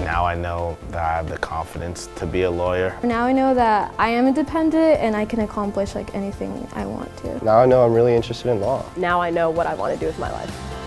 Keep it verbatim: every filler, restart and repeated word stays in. Now I know that I have the confidence to be a lawyer. Now I know that I am independent and I can accomplish like anything I want to. Now I know I'm really interested in law. Now I know what I want to do with my life.